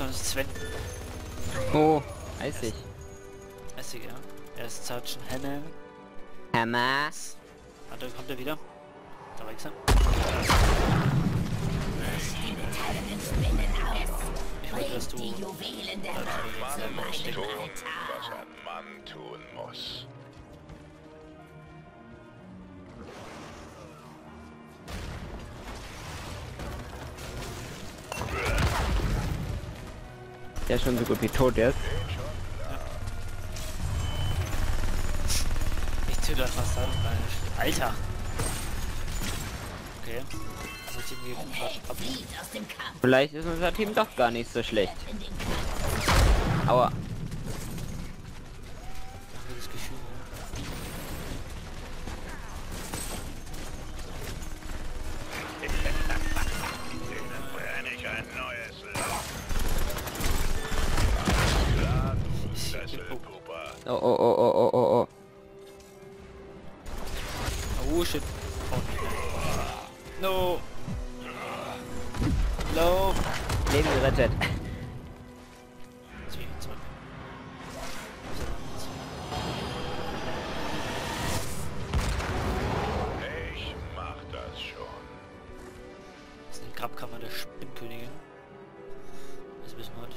sondern Sven. Oh, eisig. Eisig, ja. Er ist Sergeant Hammer. Hammer. Warte, kommt er wieder? Da war ich sein. Ich hoffe, dass du... Was ein Mann tun muss. Der ist schon so gut wie tot jetzt. Ja. Ich tue da fast an. Alter! Okay. Also Team ab. Vielleicht ist unser Team doch gar nicht so schlecht. Aua. Oh, oh, oh, oh, oh, oh, oh. Oh, shit. Oh, no. No. Leben gerettet. Ich mach das schon. Das ist eine Grabkammer der Spinnkönigin. Das wissen wir heute.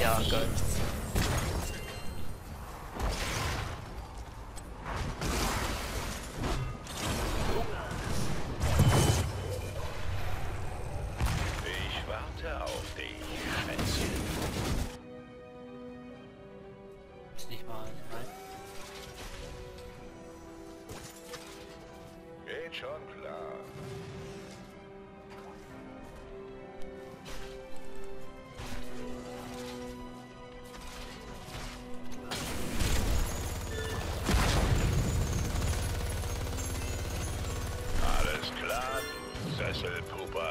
Ja, geil. Ich warte auf dich, Schätzchen. Ist nicht mal, nein. Geht schon klar. Sesselpuppe.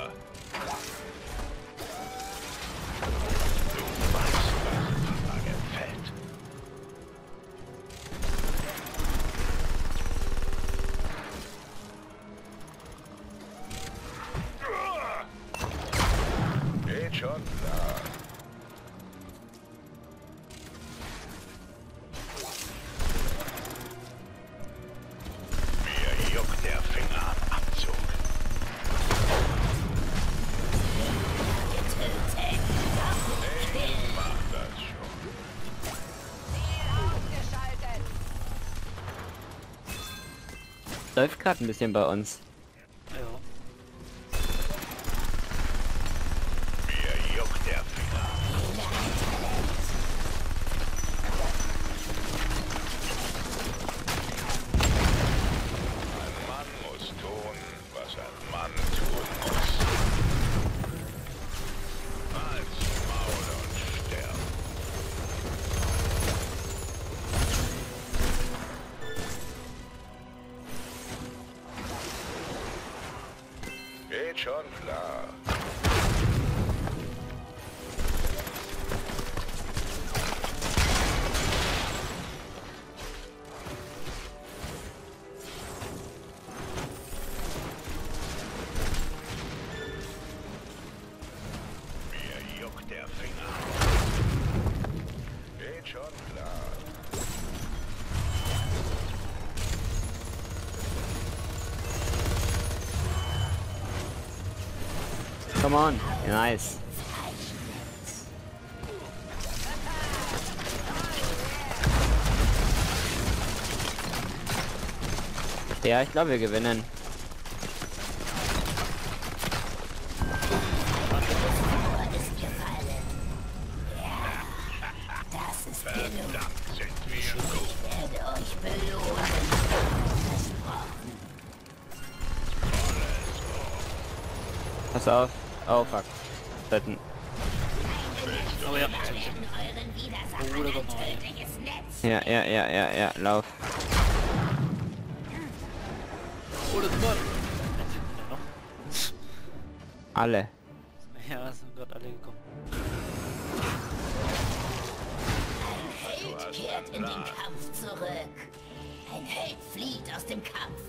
Du weißt, was mir gefällt. Geht schon klar. Mir juckt der Finger am Abzug. Läuft gerade ein bisschen bei uns. Ja. Mir juckt der Finger. Ein Mann muss tun, was ein Mann tun muss. Als Maul und sterben. Geht schon klar. Mir juckt der Finger. Geht schon klar. Come on, nice. Ja, ich glaube, wir gewinnen. Verdammt, sind wir gut. Ich werde euch belohnen. Pass auf. Oh fuck. Seiten. Aber ja, ja, lauf. Alle. Ja, sind gerade alle gekommen. Ein Held kehrt in den Kampf zurück. Ein Held flieht aus dem Kampf.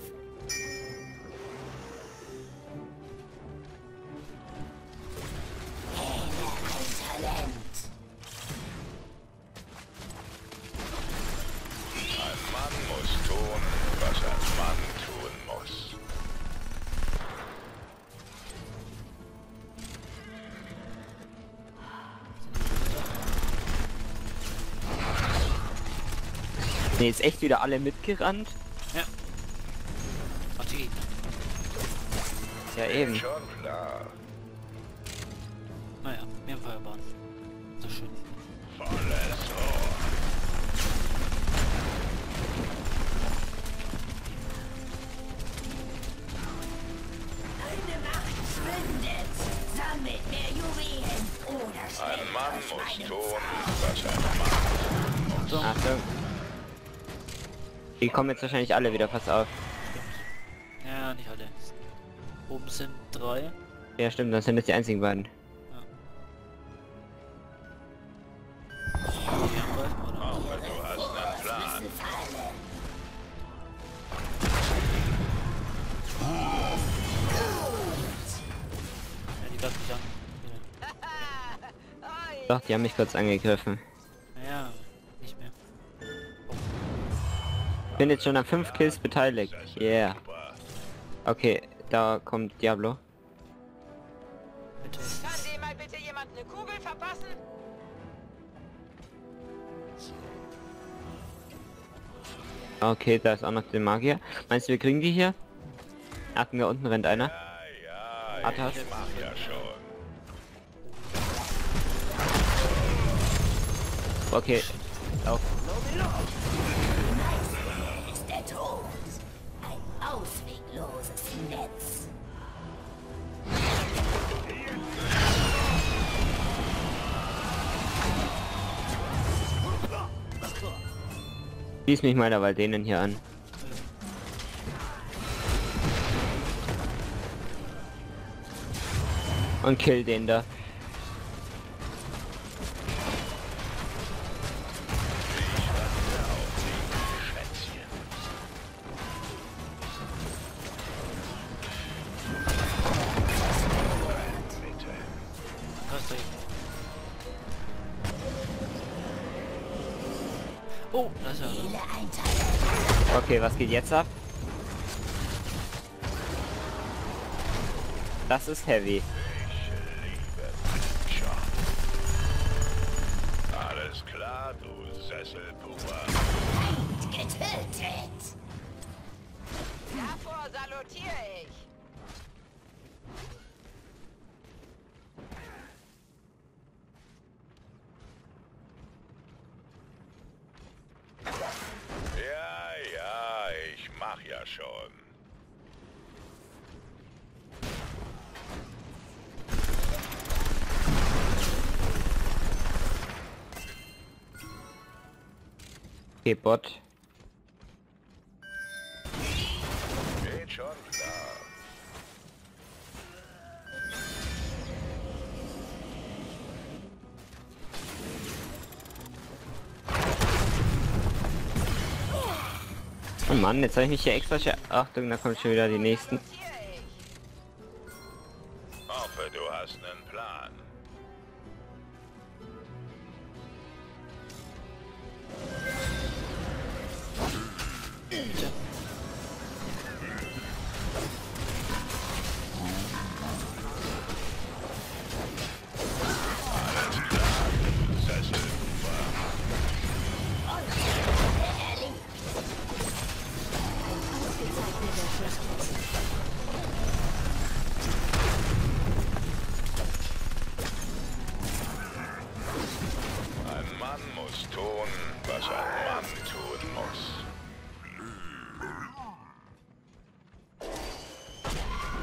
Ein Talent. Ein Mann muss tun, was ein Mann tun muss. Ne, jetzt echt wieder alle mitgerannt? Ja. Ach, die. Ist ja eben. Naja, mehr Feuerbahn. So schön. Eine Macht schwindet. Sammelt mehr Juwelen oder stirbt. Ein Mann muss tun, was ein Mann tun muss. Die kommen jetzt wahrscheinlich alle wieder, pass auf. Stimmt. Ja, nicht alle. Oben sind 3. Ja, stimmt, das sind jetzt die einzigen beiden. Doch, die haben mich kurz angegriffen. Ja, nicht mehr. Ich bin jetzt schon an 5 Kills beteiligt. Yeah. Okay, da kommt Diablo. Bitte. Kann dem mal bitte jemand eine Kugel verpassen? Okay, da ist auch noch der Magier. Meinst du, wir kriegen die hier? Achten wir, unten rennt einer. Arthas. Okay, lauf. Die Meister ist der Tod. Ein auswegloses Netz. Schließ mich mal dabei denen hier an. Und kill den da. Oh, das ist ja. Okay, was geht jetzt ab? Das ist heavy. Alles klar, du Sesselpuppe. Getötet. Davor salutiere ich. Okay, Bot. Geht schon klar. Oh Mann, jetzt habe ich mich hier extra... Achtung, da kommen schon wieder die nächsten. Hoffe, du hast einen Plan.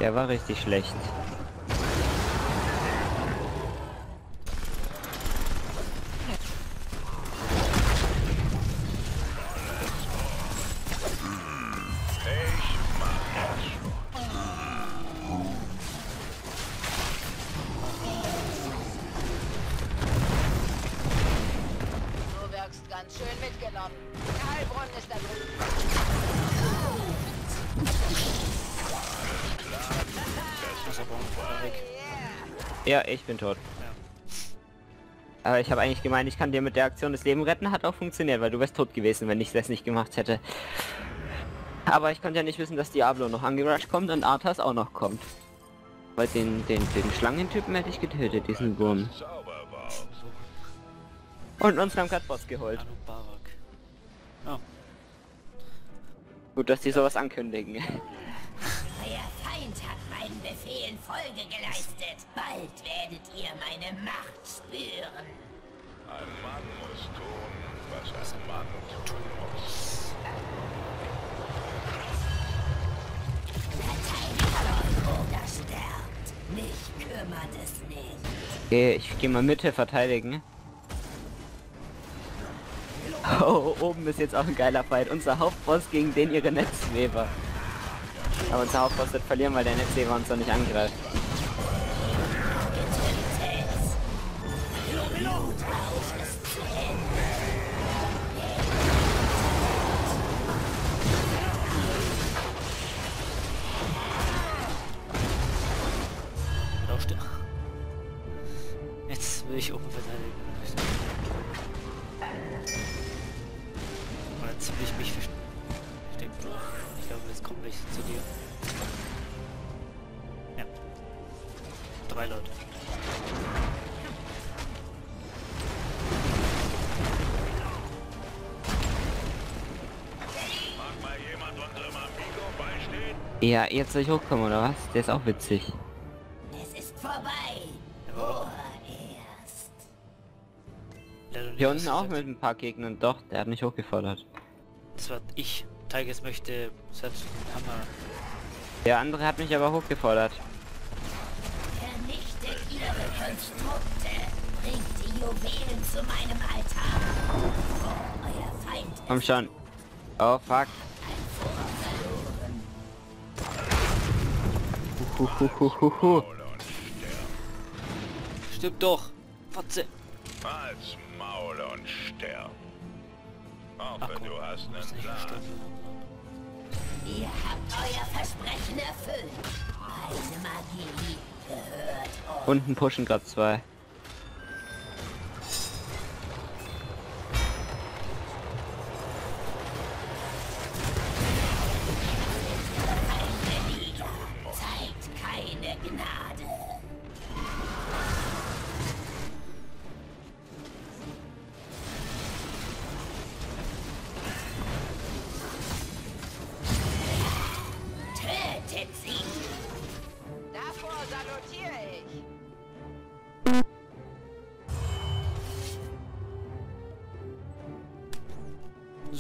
Der war richtig schlecht. mitgenommen. Der Heilbrunnen ist da drüben. Ja, ich bin tot. Aber ich habe eigentlich gemeint, ich kann dir mit der Aktion das Leben retten, hat auch funktioniert, weil du wärst tot gewesen, wenn ich das nicht gemacht hätte. Aber ich konnte ja nicht wissen, dass Diablo noch angerusht kommt und Arthas auch noch kommt. Weil den Schlangentypen hätte ich getötet, diesen Wurm. Und uns haben gerade Boss geholt. Oh. Gut, dass die sowas ankündigen. Euer Feind hat meinen Befehlen Folge geleistet. Bald werdet ihr meine Macht spüren. Ein Mann muss tun, was ein Mann tun muss. Oder sterbt. Mich kümmert es nicht. Okay, ich gehe mal Mitte verteidigen. Oh, oben ist jetzt auch ein geiler Fight. Unser Hauptboss gegen den ihre Netzweber. Aber unser Hauptboss wird verlieren, weil der Netzweber uns noch nicht angreift. Jetzt will ich oben verteidigen. Oder ziemlich mich versteckt. Ich glaube, jetzt kommen welche zu dir. Ja. 3 Leute. Mag mal jemand unserem Amigo beistehen? Ja, jetzt soll ich hochkommen, oder was? Der ist auch witzig. Es ist vorbei. Oh. Hier unten auch mit ein paar Gegnern, doch, der hat mich hochgefordert. Das war ich. Tigers möchte selbst den Hammer. Der andere hat mich aber hochgefordert. Vernichtet ihre Konstrukte. Bringt die Juwelen zu meinem Altar. Oh, euer Feind. Komm schon. Oh fuck. Stimmt doch. Fotze. Als Maul und sterb. Aber du hast einen Plan. Ihr habt euer Versprechen erfüllt. Meine Magie gehört euch. Unten pushen gerade 2.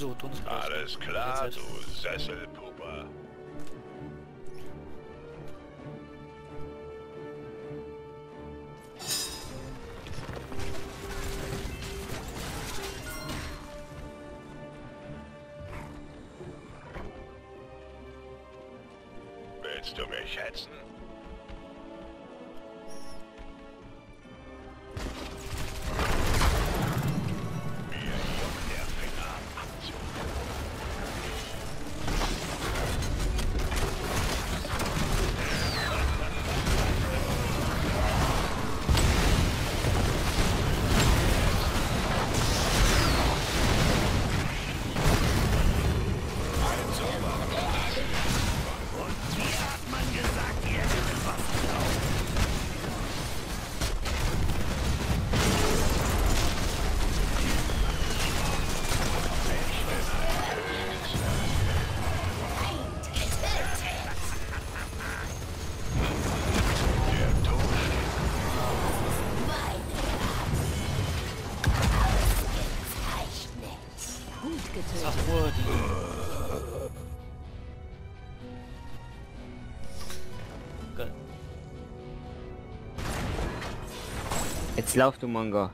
So, alles klar, du Sesselpupper. Willst du mich hetzen? Jetzt lauf, du Mongo.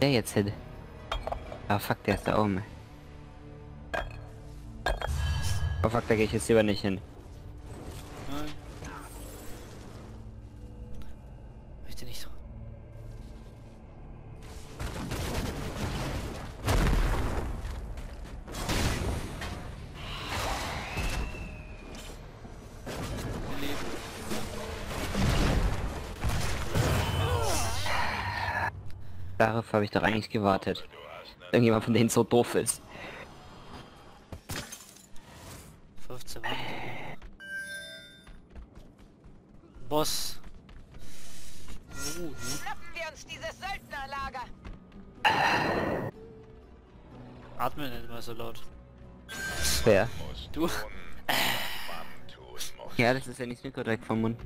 Der jetzt hätte. Ah, fuck, der ist da oben. Oh fuck, da gehe ich jetzt lieber nicht hin. Nein. Möchte nicht. Darauf habe ich doch eigentlich gewartet. Irgendjemand von denen so doof ist. 15 Mann. Boss. Schnappen wir uns dieses Söldnerlager. Atme nicht mehr so laut. Wer? Du. Ja, das ist ja nicht Mikro direkt vom Mund.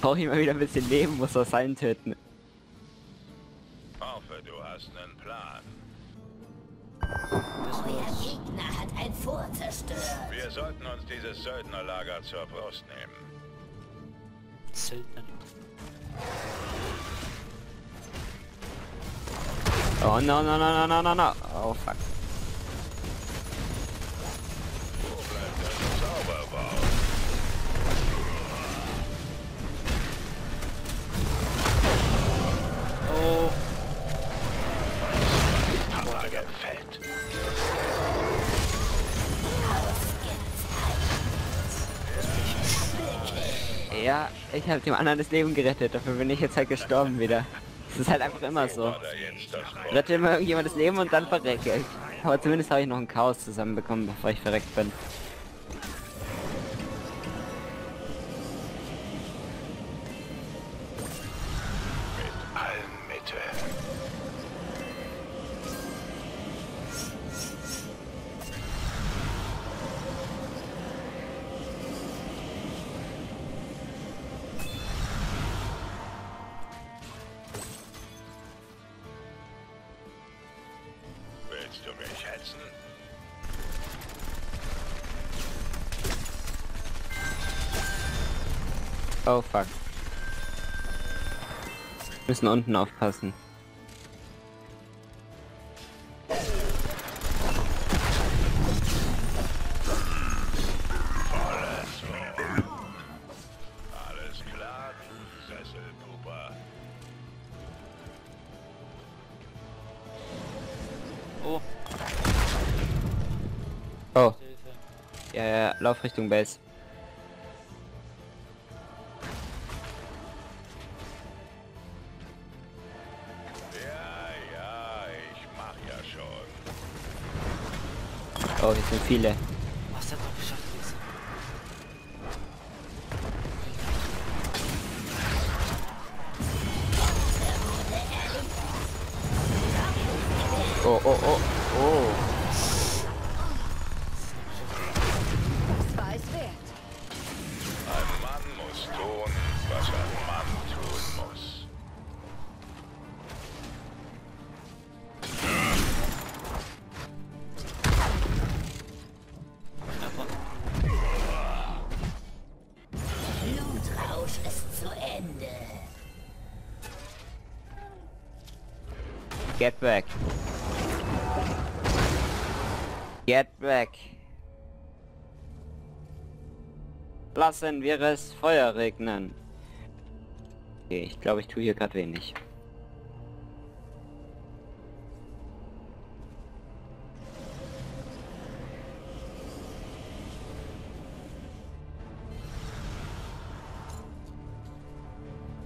Brauche ich mal wieder ein bisschen Leben, muss er sein töten. Hoffe, du hast einen Plan. Euer Gegner hat ein Fort zerstört. Wir sollten uns dieses Söldnerlager zur Brust nehmen. Söldner. Oh no no no no no no. Oh fuck. Wo bleibt der Zauberbau? Gefällt. Ja, ich habe dem anderen das Leben gerettet, dafür bin ich jetzt halt gestorben wieder. Das ist halt einfach immer so. Ich rette immer irgendjemand das Leben und dann verrecke ich. Aber zumindest habe ich noch ein Chaos zusammenbekommen, bevor ich verreckt bin. Willst du mich hetzen? Oh fuck. Wir müssen unten aufpassen. Alles klar, du Sesselpupa. Oh. Oh. Ja, ja, lauf Richtung Base. Ja, ja, ich mach ja schon. Oh, hier sind viele. Was hat noch geschafft? Oh, oh, oh, oh. Ein Mann muss tun, was ein Mann tun muss. Blutrausch ist zu Ende. Get back. Get back. Lassen wir es Feuer regnen. Okay, ich glaube, ich tue hier gerade wenig.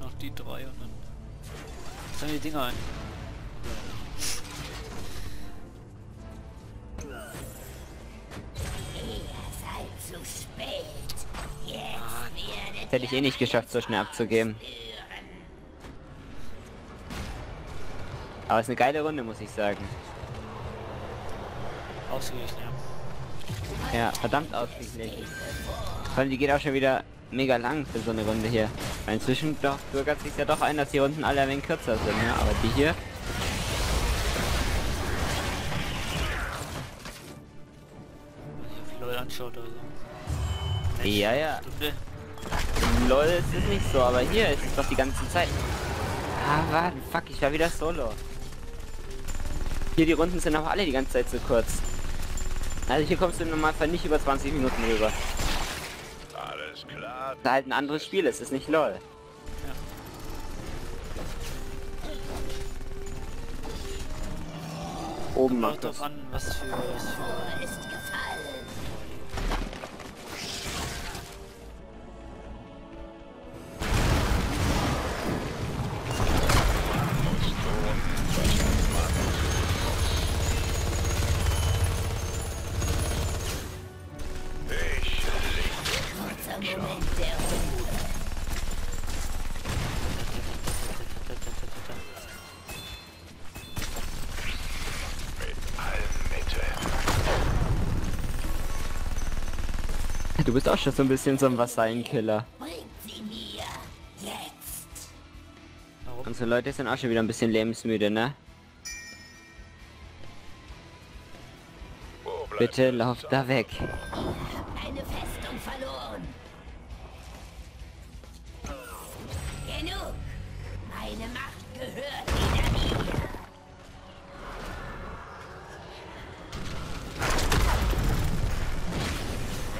Noch die drei und dann sammeln die Dinger ein. Das hätte ich eh nicht geschafft, so schnell abzugeben. Aber es ist eine geile Runde, muss ich sagen. Ausgeglichen, ja. Ja, verdammt ausgeglichen. Vor allem, die geht auch schon wieder mega lang für so eine Runde hier. Weil inzwischen doch bürgert sich ja doch ein, dass die Runden alle ein wenig kürzer sind, ja. Aber die hier... anschaut oder so. Mensch, ja, ja. LOL, es ist nicht so, aber hier ist es doch die ganze Zeit. Ah, warte, fuck, ich war wieder solo. Hier, die Runden sind auch alle die ganze Zeit so kurz. Also hier kommst du im Normalfall nicht über 20 Minuten rüber. Alles klar. Das ist halt ein anderes Spiel, es ist nicht LOL. Ja. Oben macht das. An, was für ist gefallen. Du bist auch schon so ein bisschen so ein Vasallenkiller. Unsere Leute sind auch schon wieder ein bisschen lebensmüde, ne? Bitte lauf da weg. Ihr habt eine Festung verloren. Genug. Meine Macht gehört wieder mir.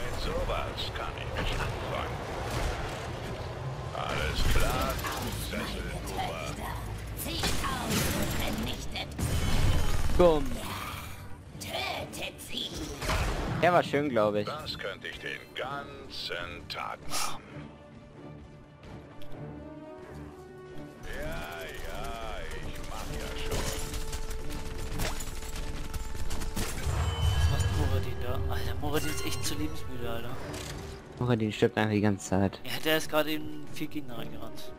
Mit sowas kann ich nicht anfangen. Alles klar. Zieht aus und vernichtet. Bumm. Der war schön, glaube ich. Das könnte ich den ganzen Tag machen. Ja, ich mach ja schon. Was macht Moradin da? Alter, Moradin ist echt zu lebensmüde, Alter. Moradin stirbt einfach die ganze Zeit. Ja, der ist gerade eben 4 Gegner reingerannt.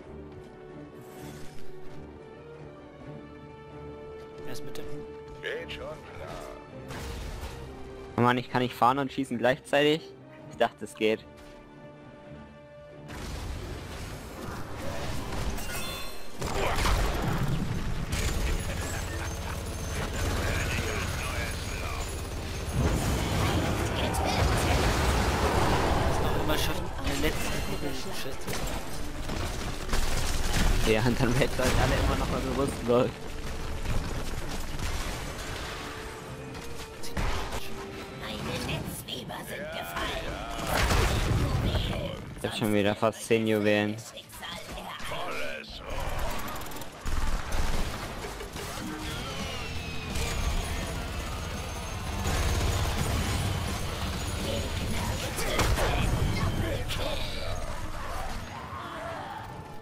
Wer ist mit dem? Geht schon klar. Oh Mann, ich kann nicht fahren und schießen gleichzeitig. Ich dachte, es geht. Ja, und dann hättet ihr euch alle immer noch mal bewusst sollen. Ich hab schon wieder fast 10 Juwelen.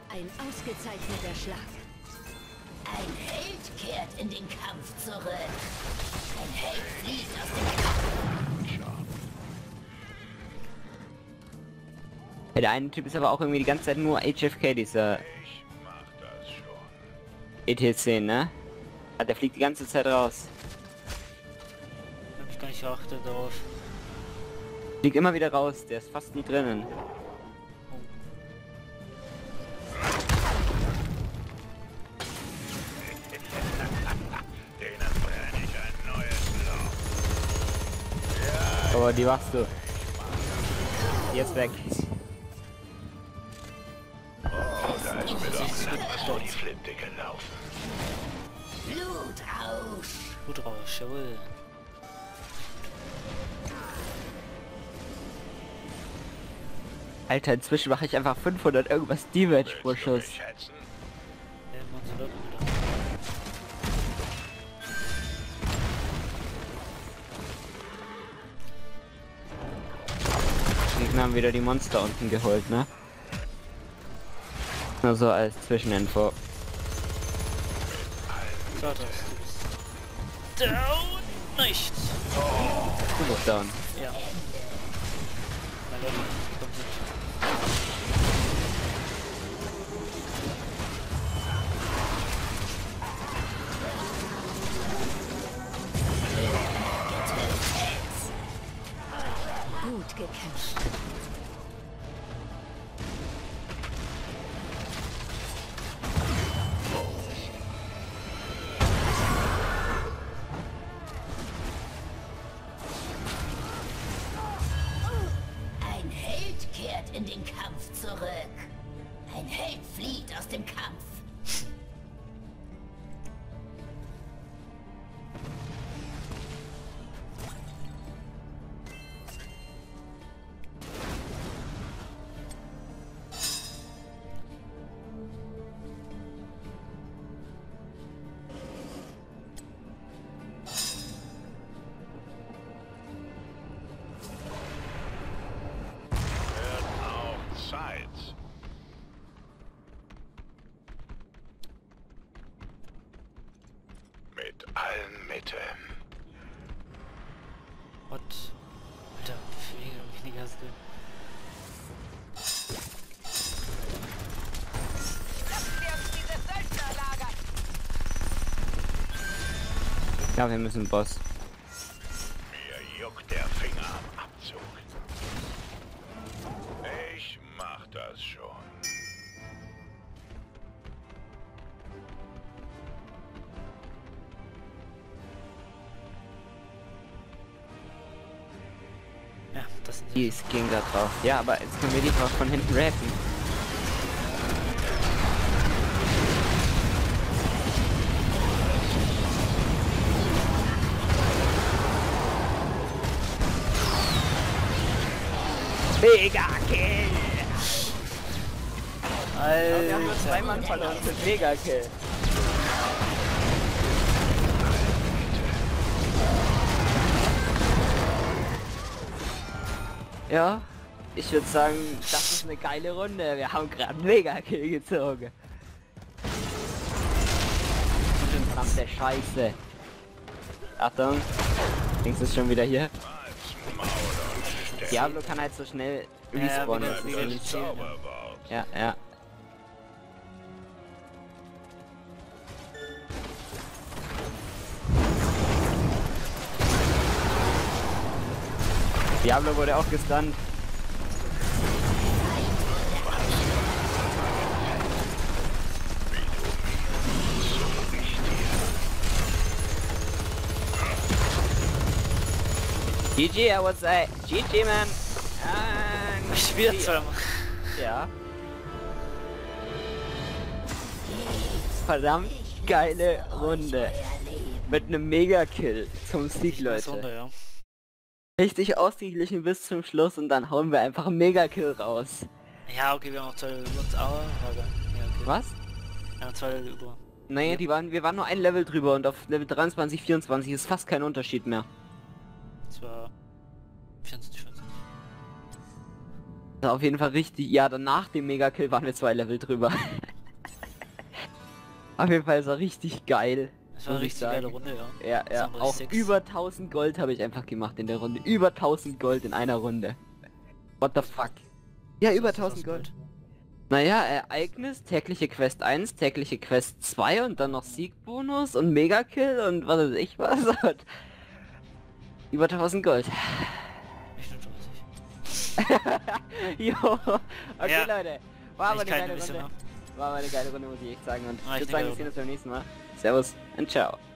Ein ausgezeichneter Schlag. Ein Held kehrt in den Kampf zurück. Ein Held flieht aus dem Kampf. Ja, der eine Typ ist aber auch irgendwie die ganze Zeit nur HFK, dieser... Ich mach das schon. ETC, ne? Ah, der fliegt die ganze Zeit raus. Hab ich gar nicht geachtet drauf. Fliegt immer wieder raus, der ist fast nie drinnen. Oh, die machst du. Jetzt weg. So die Flinte gelaufen. Blutrausch. Blutrausch, jawohl. Alter, inzwischen mache ich einfach 500 irgendwas Damage pro Schuss. Die Gegner haben wieder die Monster unten geholt, ne? Nur so als Zwischeninfo. Down nicht. Du bist down. Ja. Ja, wir müssen Boss. Mir juckt der Finger am Abzug. Ich mach das schon. Ja, das sind die gehen da drauf. Ja, aber jetzt können wir die drauf von hinten rappen. Mega Kill! Alter, wir haben nur 2 Mann verloren mit Mega Kill. Ja, ich würde sagen, das ist eine geile Runde. Wir haben gerade Mega Kill gezogen. Verdammt der Scheiße. Achtung, links ist schon wieder hier. Diablo kann halt so schnell respawnen. Ja. Diablo wurde auch gestunt. GG, I would say. GG, man. Schwierig zu machen. Ja. Verdammt geile Runde. Mit einem Mega-Kill zum Sieg, Leute. Richtig ausgeglichen bis zum Schluss und dann hauen wir einfach einen Mega-Kill raus. Ja, okay, wir haben auch 2 Level über. Was? Ja, 2 Level über. Naja, wir waren nur ein Level drüber und auf Level 23, 24 ist fast kein Unterschied mehr. Das war 24. Das war auf jeden Fall richtig. Ja, danach dem Mega-Kill waren wir 2 Level drüber. Auf jeden Fall, es war richtig geil. Das war richtig geile Runde, ja. Ja. Auch 6. Über 1000 Gold habe ich einfach gemacht in der Runde. Über 1000 Gold in einer Runde. What the fuck? Ja, über 1000 Gold. Naja, Ereignis, tägliche Quest 1, tägliche Quest 2 und dann noch Siegbonus und Mega-Kill und was weiß ich was. Über 1000 Gold. Jo, okay ja. Leute, war aber eine geile Runde, muss ich echt sagen, und ich würde sagen, wir sehen uns beim nächsten Mal. Servus und ciao.